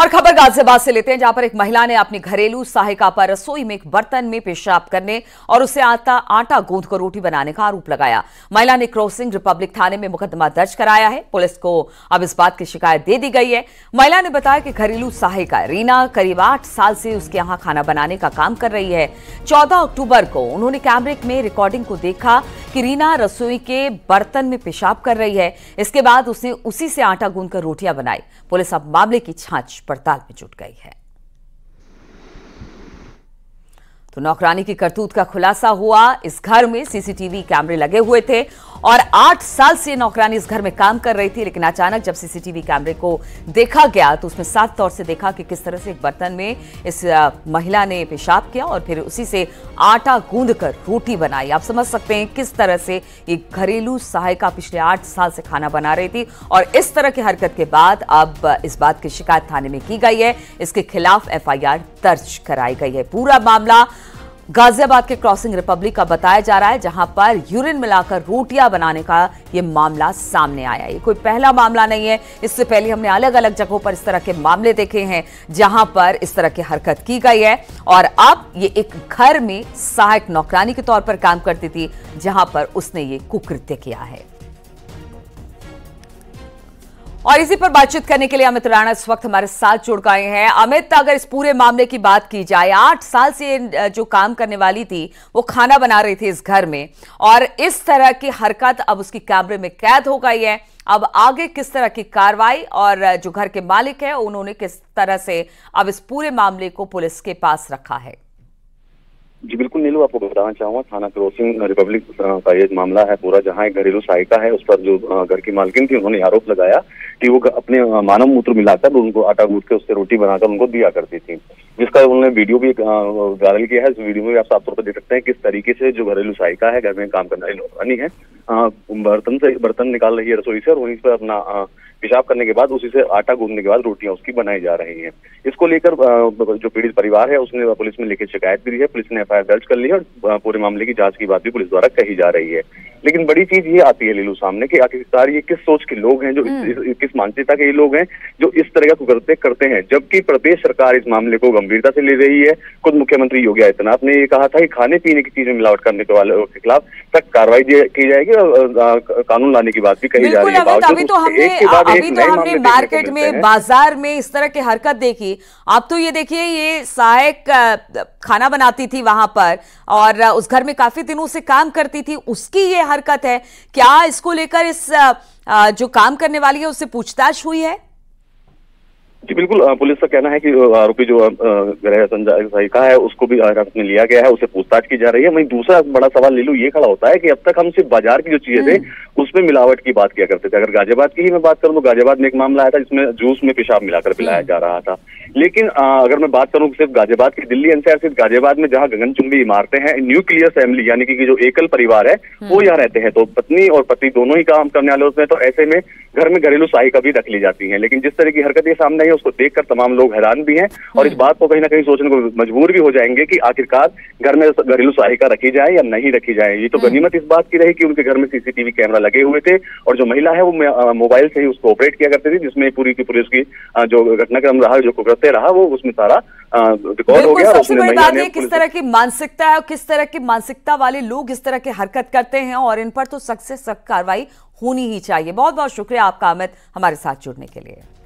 और खबर गाजियाबाद से लेते हैं, जहां पर एक महिला ने अपनी घरेलू सहायिका पर रसोई में एक बर्तन में पेशाब करने और उसे आटा गूंथ कर रोटी बनाने का आरोप लगाया। महिला ने क्रॉसिंग रिपब्लिक थाने में मुकदमा दर्ज कराया है। पुलिस को अब इस बात की शिकायत दे दी गई है। महिला ने बताया कि घरेलू सहायिका रीना करीब 8 साल से उसके यहाँ खाना बनाने का काम कर रही है। 14 अक्टूबर को उन्होंने कैमरे में रिकॉर्डिंग को देखा कि रीना रसोई के बर्तन में पेशाब कर रही है। इसके बाद उसने उसी से आटा गूंथ कर रोटियां बनाई। पुलिस अब मामले की जांच पड़ताल में जुट गई है। तो नौकरानी की करतूत का खुलासा हुआ। इस घर में सीसीटीवी कैमरे लगे हुए थे और 8 साल से नौकरानी इस घर में काम कर रही थी, लेकिन अचानक जब सीसीटीवी कैमरे को देखा गया तो उसमें साफ तौर से देखा कि किस तरह से एक बर्तन में इस महिला ने पेशाब किया और फिर उसी से आटा गूंद कर रोटी बनाई। आप समझ सकते हैं किस तरह से एक घरेलू सहायिका पिछले 8 साल से खाना बना रही थी और इस तरह की हरकत के बाद अब इस बात की शिकायत थाने में की गई है। इसके खिलाफ FIR दर्ज कराई गई है। पूरा मामला गाजियाबाद के क्रॉसिंग रिपब्लिक का बताया जा रहा है, जहां पर यूरिन मिलाकर रोटियां बनाने का ये मामला सामने आया। ये कोई पहला मामला नहीं है। इससे पहले हमने अलग अलग जगहों पर इस तरह के मामले देखे हैं, जहां पर इस तरह की हरकत की गई है। और अब ये एक घर में सहायक नौकरानी के तौर पर काम करती थी, जहां पर उसने ये कुकृत्य किया है। और इसी पर बातचीत करने के लिए अमित राणा इस वक्त हमारे साथ जुड़ गए हैं। अमित, अगर इस पूरे मामले की बात की जाए, 8 साल से जो काम करने वाली थी वो खाना बना रही थी इस घर में, और इस तरह की हरकत अब उसकी कैमरे में कैद हो गई है। अब आगे किस तरह की कार्रवाई और जो घर के मालिक है उन्होंने किस तरह से अब इस पूरे मामले को पुलिस के पास रखा है? जी बिल्कुल नीलू, आपको बताना चाहूंगा थाना क्रॉसिंग रिपब्लिक का ये मामला है पूरा, जहां एक घरेलू सहायिका है उस पर जो घर की मालकिन थी उन्होंने आरोप लगाया कि वो अपने मानव मूत्र मिलाकर उनको आटा गूंथ के उससे रोटी बनाकर उनको दिया करती थी, जिसका उन्होंने वीडियो भी वायरल किया है। इस वीडियो में आप साफ तौर पर देख सकते हैं किस तरीके से जो घरेलू सहायिका है, घर में काम करने वाली नौकरानी है, बर्तन निकाल रही है रसोई से और वहीं पर अपना पेशाब करने के बाद उसी से आटा गूंथने के बाद रोटियां उसकी बनाई जा रही हैं। इसको लेकर जो पीड़ित परिवार है उसने पुलिस में लिखित शिकायत दी है। पुलिस ने FIR दर्ज कर ली है और पूरे मामले की जांच की बात भी पुलिस द्वारा कही जा रही है। लेकिन बड़ी चीज ये आती है लीलू सामने कि आखिरकार ये किस सोच के लोग हैं, जो किस मानसिकता के ये लोग हैं जो इस तरह का कुकृत्य करते हैं, जबकि प्रदेश सरकार इस मामले को गंभीरता से ले रही है। खुद मुख्यमंत्री योगी आदित्यनाथ ने ये कहा था कि खाने पीने की चीजें मिलावट करने वालों के खिलाफ सख्त कार्रवाई की जाएगी और कानून लाने की बात भी कही जा रही है। अभी तो हमने मार्केट में, बाजार में इस तरह की हरकत देखी। आप तो ये देखिए, ये सहायक खाना बनाती थी वहां पर और उस घर में काफी दिनों से काम करती थी, उसकी ये हरकत है। क्या इसको लेकर इस जो काम करने वाली है उससे पूछताछ हुई है? जी बिल्कुल, पुलिस का कहना है कि आरोपी जो गृह सहायिका है उसको भी हिरासत में लिया गया है, उसे पूछताछ की जा रही है। वहीं दूसरा बड़ा सवाल लीलू ये खड़ा होता है कि अब तक हम सिर्फ बाजार की जो चीजें थे उसमें मिलावट की बात किया करते थे। अगर गाजियाबाद की ही मैं बात करूं तो गाजियाबाद में एक मामला आया था जिसमें जूस में पेशाब मिलाकर पिलाया जा रहा था। लेकिन अगर मैं बात करूं सिर्फ गाजियाबाद की, दिल्ली एनसीआर सिर्फ गाजियाबाद में जहां गगनचुंबी इमारतें हैं, न्यूक्लियर फैमिली यानी कि जो एकल परिवार है वो यहाँ रहते हैं, तो पत्नी और पति दोनों ही काम करने वाले होते हैं, तो ऐसे में घर में घरेलू सहायिका भी रख ली जाती है। लेकिन जिस तरह की हरकतें सामने आई उसको देखकर तमाम लोग हैरान भी हैं और इस बात को कहीं ना कहीं सोचने को मजबूर भी हो जाएंगे कि आखिरकार घर में घरेलू सहायिका रखी जाए या नहीं रखी जाए। ये तो गनीमत इस बात की रही कि उनके घर में सीसीटीवी कैमरा लगे हुए थे और जो महिला है वो मोबाइल से ही उसको ऑपरेट किया करती थी, जिसमें पूरी की पुलिस की जो घटनाक्रम रहा, जो कुकृत्य रहा, वो उसमें सारा रिकॉर्ड हो गया। सबसे बड़ी बात है किस तरह की मानसिकता है, किस तरह की मानसिकता वाले लोग इस तरह की हरकत करते हैं और इन पर तो सख्त से सख्त कार्रवाई होनी ही चाहिए। बहुत बहुत शुक्रिया आपका अमित, हमारे साथ जुड़ने के लिए।